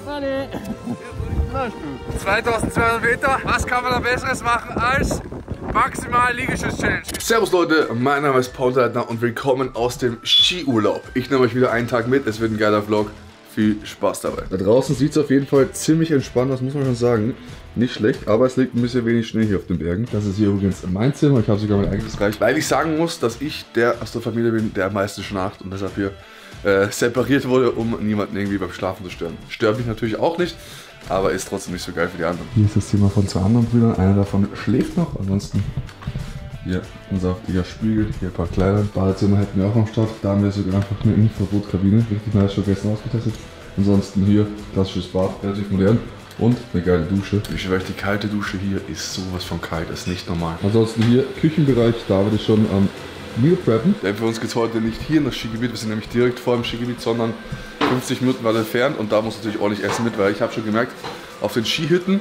Buddy. 2200 Meter, was kann man da Besseres machen als maximal Liegestütz-Challenge? Servus Leute, mein Name ist Paul Unterleitner und willkommen aus dem Skiurlaub. Ich nehme euch wieder einen Tag mit, es wird ein geiler Vlog. Viel Spaß dabei. Da draußen sieht es auf jeden Fall ziemlich entspannt, das muss man schon sagen. Nicht schlecht, aber es liegt ein bisschen wenig Schnee hier auf den Bergen. Das ist hier übrigens mein Zimmer, ich habe sogar mein eigenes Reich. Weil ich sagen muss, dass ich der aus der Familie bin, der am meisten schnarcht und deshalb hier separiert wurde, um niemanden irgendwie beim Schlafen zu stören. Stört mich natürlich auch nicht, aber ist trotzdem nicht so geil für die anderen. Hier ist das Zimmer von zwei anderen Brüdern, einer davon schläft noch, ansonsten... Hier unser saftiger Spiegel, hier ein paar Kleider. Badezimmer hätten wir auch am Start. Da haben wir sogar einfach eine Infrarotkabine. Richtig nice, schon gestern ausgetestet. Ansonsten hier klassisches Bad, relativ modern. Und eine geile Dusche. Ich weiß, die kalte Dusche hier ist sowas von kalt, ist nicht normal. Ansonsten hier Küchenbereich, da würde ich schon am Meal preppen. Denn für uns geht es heute nicht hier in das Skigebiet, wir sind nämlich direkt vor dem Skigebiet, sondern 50 Minuten weiter entfernt. Und da muss natürlich ordentlich Essen mit, weil ich habe schon gemerkt, auf den Skihütten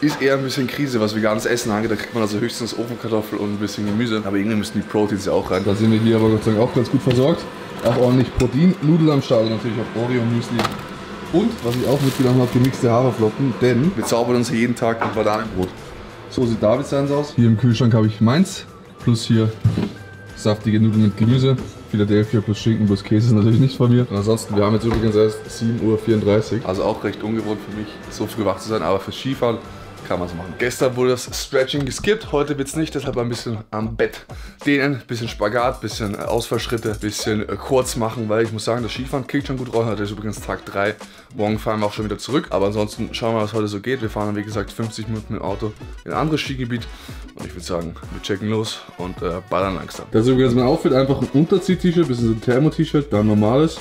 ist eher ein bisschen Krise, was veganes Essen angeht. Da kriegt man also höchstens Ofenkartoffel und ein bisschen Gemüse. Aber irgendwie müssen die Proteins ja auch rein. Da sind wir hier aber Gott sei Dank auch ganz gut versorgt. Auch ordentlich Protein, Nudeln am Start und natürlich auch Oreo Müsli. Und, was ich auch mitgenommen habe, gemixte Haferflocken, denn wir zaubern uns hier jeden Tag ein Bananenbrot. So sieht Davids eins aus. Hier im Kühlschrank habe ich meins. Plus hier saftige Nudeln mit Gemüse. Philadelphia plus Schinken plus Käse ist natürlich nicht von mir. Und ansonsten, wir haben jetzt übrigens erst 7:34 Uhr. Also auch recht ungewohnt für mich, so früh wach zu sein, aber fürs Skifahren kann man es machen. Gestern wurde das Stretching geskippt, heute wird es nicht, deshalb ein bisschen am Bett dehnen, bisschen Spagat, bisschen Ausfallschritte, bisschen kurz machen, weil ich muss sagen, das Skifahren kickt schon gut raus. Heute ist übrigens Tag 3, morgen fahren wir auch schon wieder zurück, aber ansonsten schauen wir, was heute so geht. Wir fahren dann, wie gesagt, 50 Minuten mit dem Auto in ein anderes Skigebiet und ich würde sagen, wir checken los und ballern langsam. Das ist übrigens mein Outfit, einfach ein Unterzieh-T-Shirt, bisschen so ein Thermo-T-Shirt, dann normales,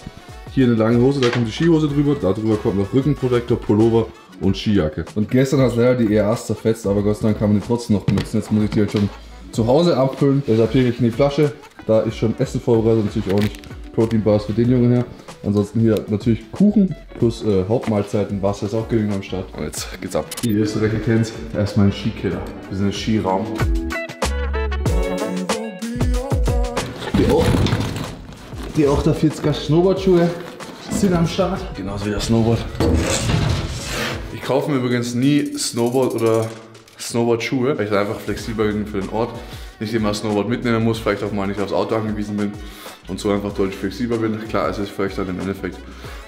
hier eine lange Hose, da kommt die Skihose drüber, darüber kommt noch Rückenprotektor, Pullover und Skijacke. Und gestern hat leider die ERAs zerfetzt, aber Gott sei Dank kann man die trotzdem noch benutzen. Jetzt muss ich die halt schon zu Hause abfüllen. Deshalb hier ich in die Flasche. Da ist schon Essen vorbereitet, natürlich auch nicht Proteinbars für den Jungen her. Ansonsten hier natürlich Kuchen plus Hauptmahlzeiten. Wasser ist auch genügend am Start. Und jetzt geht's ab. Die Österreicher kennt's, erstmal ein Skikeller. Wir sind im Skiraum. Die 48er Snowboardschuhe sind am Start. Genauso wie das Snowboard. Ich kaufe mir übrigens nie Snowboard oder Snowboard-Schuhe, weil ich da einfach flexibel bin für den Ort, nicht immer Snowboard mitnehmen muss, vielleicht auch mal nicht aufs Auto angewiesen bin und so einfach deutlich flexibler bin. Klar, es ist vielleicht dann im Endeffekt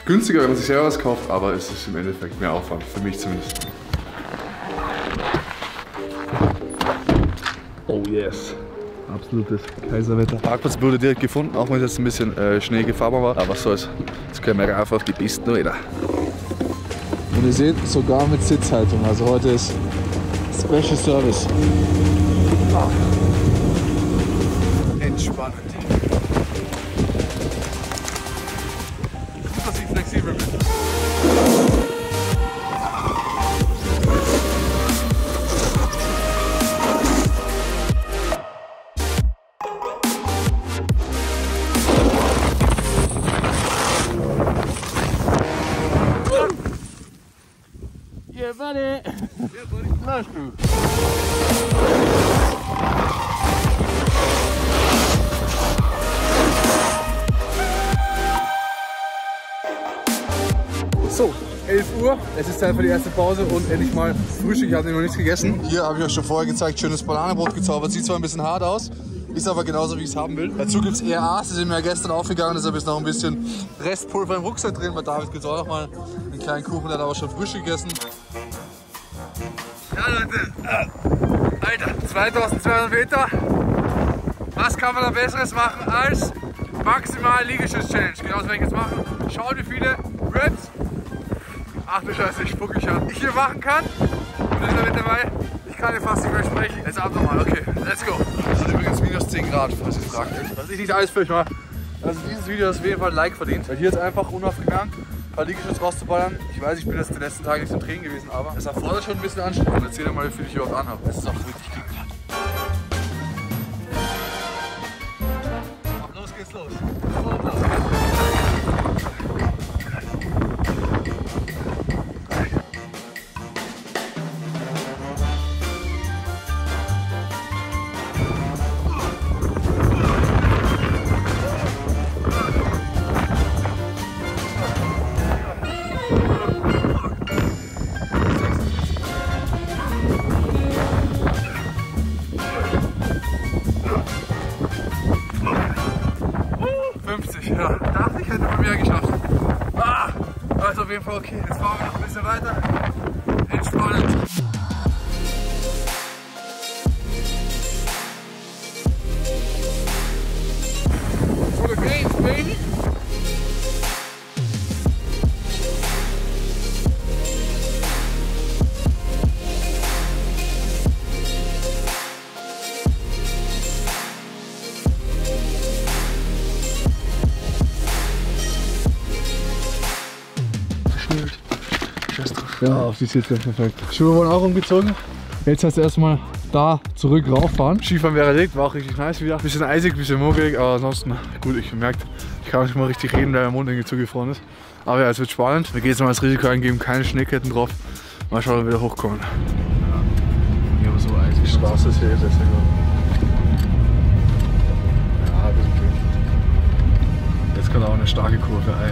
günstiger, wenn man sich selber was kauft, aber es ist im Endeffekt mehr Aufwand, für mich zumindest. Oh yes. Absolutes Kaiserwetter. Parkplatz wurde direkt gefunden, auch wenn es jetzt ein bisschen Schnee gefahren war, aber was soll's. Jetzt können wir einfach auf die Pisten wieder. Und ihr seht, sogar mit Sitzhaltung, also heute ist Special Service. Entspannend. Gut, dass ich flexibel bin. Buddy. Yeah, buddy. Nice dude. So, 11 Uhr, es ist Zeit für die erste Pause und endlich mal Frühstück. Ich habe noch nichts gegessen. Hier habe ich euch schon vorher gezeigt, schönes Bananenbrot gezaubert. Sieht zwar ein bisschen hart aus, ist aber genauso, wie ich es haben will. Dazu gibt es ERAs, die sind mir gestern aufgegangen, deshalb ist noch ein bisschen Restpulver im Rucksack drin. Bei David gibt es auch noch mal einen kleinen Kuchen, der hat aber schon Frühstück gegessen. Ja Leute, Alter, 2200 Meter, was kann man da Besseres machen als maximal Liegestütz-Challenge? Genau das werde ich jetzt machen. Schaut, wie viele Reps, ach du Scheiße, ich spucke ich an, ich hier machen kann. Und ist damit dabei, ich kann hier fast nicht mehr sprechen. Jetzt ab nochmal, okay, let's go. Das sind übrigens minus 10 Grad, falls ihr fragt. Was ich nicht alles für euch mache. Also dieses Video hat auf jeden Fall ein Like verdient, weil hier ist einfach unaufgegangen. Ein paar Liegestütz rauszuballern. Ich weiß, ich bin jetzt die letzten Tage nicht so Tränen gewesen, aber es erfordert schon ein bisschen Anstrengung. Und erzähl dir mal, wie viel ich überhaupt anhabe. Es ist auch richtig klick. Ab los geht's los. Ja, dachte ich, hätte man mehr geschafft. Ah, also auf jeden Fall okay. Jetzt fahren wir noch ein bisschen weiter. Entspannend. For the games, baby. Ja, auf die Sitze, perfekt. Schuhe wurden auch umgezogen. Jetzt heißt es erstmal da zurück rauffahren. Skifahren wäre erledigt, war auch richtig nice wieder. Bisschen eisig, bisschen mogelig, aber ansonsten gut. Ich merke, ich kann nicht mal richtig reden, weil mein Mund irgendwie zugefroren ist. Aber ja, es wird spannend. Wir gehen jetzt mal das Risiko eingeben, keine Schneeketten drauf. Mal schauen, ob wir wieder hochkommen. Ja, aber so eisig. Spaß ist hier jetzt besser geworden. Ja, ein bisschen schön. Jetzt kommt auch eine starke Kurve, ey.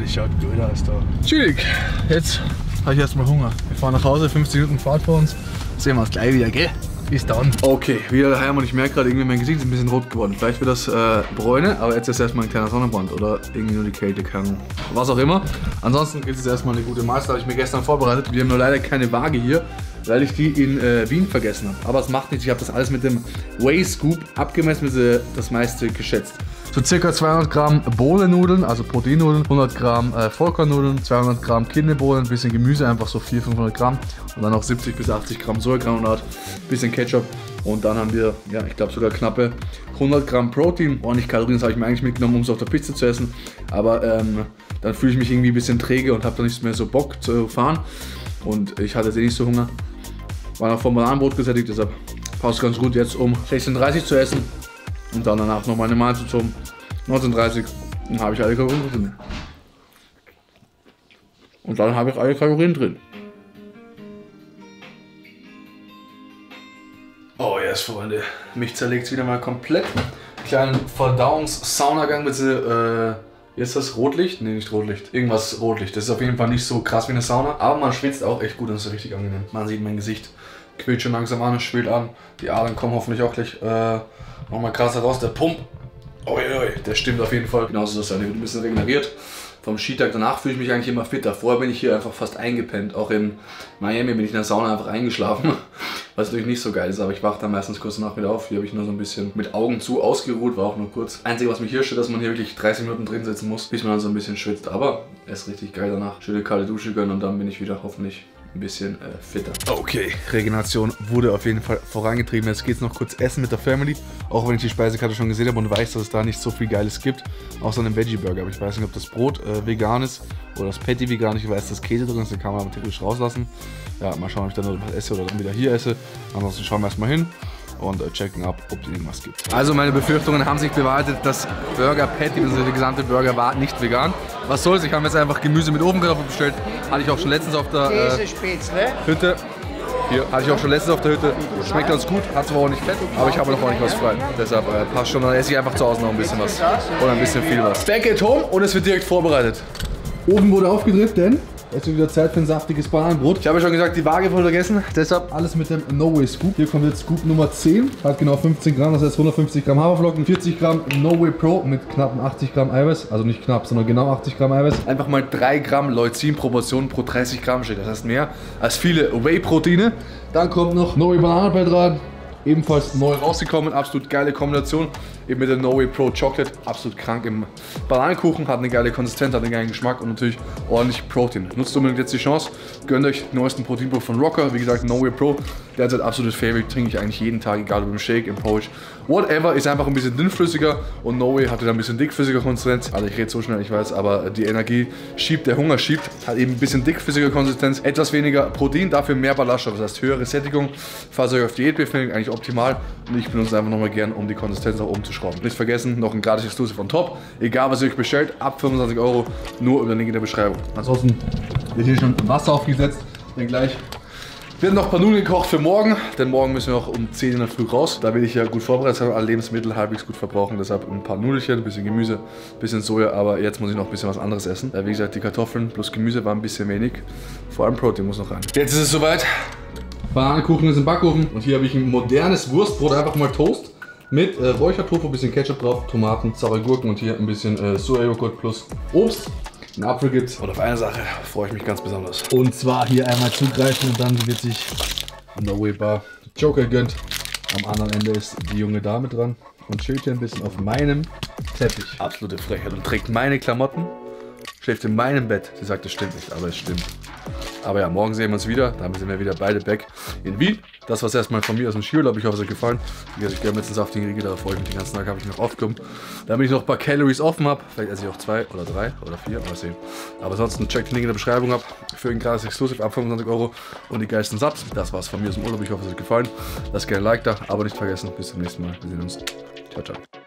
Das schaut gut aus da. Chillig. Jetzt habe ich erstmal Hunger. Wir fahren nach Hause, 50 Minuten Fahrt vor uns. Sehen wir uns gleich wieder, gell? Bis dann. Okay, wieder daheim und ich merke gerade irgendwie, mein Gesicht ist ein bisschen rot geworden. Vielleicht wird das Bräune, aber jetzt ist erstmal ein kleiner Sonnenbrand oder irgendwie nur die Kälte, kann. Was auch immer. Ansonsten gibt es erstmal eine gute Mahlzeit, habe ich mir gestern vorbereitet. Wir haben nur leider keine Waage hier, weil ich die in Wien vergessen habe. Aber es macht nichts, ich habe das alles mit dem Whey Scoop abgemessen, das meiste geschätzt. So ca. 200 Gramm Bohnennudeln, also Proteinnudeln, 100 Gramm Vollkornnudeln, 200 Gramm Kidneybohnen, ein bisschen Gemüse, einfach so 400-500 Gramm und dann noch 70 bis 80 Gramm Sojagranulat, ein bisschen Ketchup und dann haben wir, ja, ich glaube sogar knappe 100 Gramm Protein. Ordentlich Kalorien, das habe ich mir eigentlich mitgenommen, um es auf der Pizza zu essen, aber dann fühle ich mich irgendwie ein bisschen träge und habe dann nicht mehr so Bock zu fahren und ich hatte jetzt eh nicht so Hunger. War noch vom Bananenbrot gesättigt, deshalb passt ganz gut jetzt um 16:30 Uhr zu essen. Und dann danach noch meine Mahlzeit um 19:30 Uhr. Dann habe ich alle Kalorien drin. Und dann habe ich alle Kalorien drin. Oh yes, Freunde. Mich zerlegt es wieder mal komplett. Kleinen Verdauungs-Saunagang bzw. Ist das Rotlicht? Ne, nicht Rotlicht. Irgendwas Rotlicht. Das ist auf jeden Fall nicht so krass wie eine Sauna. Aber man schwitzt auch echt gut und das ist richtig angenehm. Man sieht mein Gesicht. Quillt schon langsam an, schwillt an. Die Adern kommen hoffentlich auch gleich. Nochmal krasser raus, der Pump, der stimmt auf jeden Fall. Genauso, dass er ein bisschen regeneriert. Vom Skitag danach fühle ich mich eigentlich immer fitter. Vorher bin ich hier einfach fast eingepennt. Auch in Miami bin ich in der Sauna einfach eingeschlafen. Was natürlich nicht so geil ist, aber ich wache dann meistens kurz danach wieder auf. Hier habe ich nur so ein bisschen mit Augen zu ausgeruht, war auch nur kurz. Einzige, was mich hier stört, dass man hier wirklich 30 Minuten drin sitzen muss, bis man dann so ein bisschen schwitzt. Aber es ist richtig geil danach. Schöne kalte Dusche gönnen und dann bin ich wieder hoffentlich ein bisschen fitter. Okay, Regeneration wurde auf jeden Fall vorangetrieben. Jetzt geht es noch kurz essen mit der Family. Auch wenn ich die Speisekarte schon gesehen habe und weiß, dass es da nicht so viel Geiles gibt. Außer einem Veggie-Burger. Aber ich weiß nicht, ob das Brot vegan ist oder das Patty vegan ist. Ich weiß, dass Käse drin ist. Den kann man aber theoretisch rauslassen. Ja, mal schauen, ob ich dann noch was esse oder dann wieder hier esse. Ansonsten schauen wir erstmal hin und checken ab, ob es irgendwas gibt. Also meine Befürchtungen haben sich bewahrheitet, das Burger-Patty, also der gesamte Burger war nicht vegan. Was soll's, ich habe jetzt einfach Gemüse mit Ofenkartoffeln bestellt. Hatte ich auch schon letztens auf der Hütte. Hier, hatte ich auch schon letztens auf der Hütte. Schmeckt ganz gut, hat zwar auch nicht fett, aber ich habe noch ordentlich was frei. Deshalb passt schon, dann esse ich einfach zu Hause noch ein bisschen was. Oder ein bisschen viel was. Back at home und es wird direkt vorbereitet. Ofen wurde aufgedreht, denn jetzt wird wieder Zeit für ein saftiges Bananenbrot. Ich habe ja schon gesagt, die Waage voll vergessen. Deshalb alles mit dem No Whey Scoop. Hier kommt jetzt Scoop Nummer 10. Hat genau 15 Gramm, das heißt 150 Gramm Haferflocken. 40 Gramm No Whey Pro mit knappen 80 Gramm Eiweiß. Also nicht knapp, sondern genau 80 Gramm Eiweiß. Einfach mal 3 Gramm Leucin-Proportionen pro 30 Gramm steht. Das heißt mehr als viele Whey-Proteine. Dann kommt noch No Whey Bananenbrett rein. Ebenfalls neu rausgekommen, absolut geile Kombination. Eben mit der No Whey Pro Chocolate, absolut krank im Bananenkuchen. Hat eine geile Konsistenz, hat einen geilen Geschmack und natürlich ordentlich Protein. Nutzt unbedingt jetzt die Chance, gönnt euch den neuesten Proteinpulver von Rocker. Wie gesagt, No Whey Pro, derzeit absolutes Favorite, trinke ich eigentlich jeden Tag, egal ob im Shake, im Porridge, whatever. Ist einfach ein bisschen dünnflüssiger und No Whey hatte da ein bisschen dickflüssiger Konsistenz. Also ich rede so schnell, ich weiß, aber die Energie schiebt, der Hunger schiebt. Hat eben ein bisschen dickflüssiger Konsistenz, etwas weniger Protein, dafür mehr Ballaststoffe, das heißt höhere Sättigung. Falls ihr euch auf Diät befindet, eigentlich optimal und ich benutze es einfach nochmal gern, um die Konsistenz nach oben zu schrauben. Nicht vergessen, noch ein gratis Exclusive von Top. Egal was ihr euch bestellt, ab 25 Euro, nur über den Link in der Beschreibung. Ansonsten wird hier schon Wasser aufgesetzt, denn gleich werden noch ein paar Nudeln gekocht für morgen, denn morgen müssen wir noch um 10 Uhr in der Früh raus. Da will ich ja gut vorbereitet sein, alle Lebensmittel halbwegs gut verbrauchen, deshalb ein paar Nudelchen, ein bisschen Gemüse, ein bisschen Soja, aber jetzt muss ich noch ein bisschen was anderes essen. Wie gesagt, die Kartoffeln plus Gemüse war ein bisschen wenig, vor allem Protein muss noch rein. Jetzt ist es soweit. Bananenkuchen ist im Backofen. Und hier habe ich ein modernes Wurstbrot, einfach mal Toast. Mit Räuchertofu, ein bisschen Ketchup drauf, Tomaten, saure Gurken und hier ein bisschen Sojajoghurt plus Obst. Einen Apfel gibt's. Und auf eine Sache freue ich mich ganz besonders. Und zwar hier einmal zugreifen und dann wird sich an der No Whey Bar Joker gönnt. Am anderen Ende ist die junge Dame dran und chillt hier ein bisschen auf meinem Teppich. Absolute Frechheit. Und trägt meine Klamotten, schläft in meinem Bett. Sie sagt, das stimmt nicht, aber es stimmt. Aber ja, morgen sehen wir uns wieder. Damit sind wir wieder beide back in Wien. Das war es erstmal von mir aus dem Skiurlaub. Ich hoffe, es hat euch gefallen. Ich gehe letztens auf den Riegel, da freue ich mich den ganzen Tag, habe ich noch aufgekommen. Damit ich noch ein paar Calories offen habe. Vielleicht esse ich auch 2 oder 3 oder 4, mal sehen. Aber ansonsten checkt den Link in der Beschreibung ab. Für ein gratis Exclusive ab 25 € und die geilsten Subs. Das war es von mir aus dem Urlaub. Ich hoffe, es hat euch gefallen. Lasst gerne ein Like da, aber nicht vergessen. Bis zum nächsten Mal. Wir sehen uns. Ciao, ciao.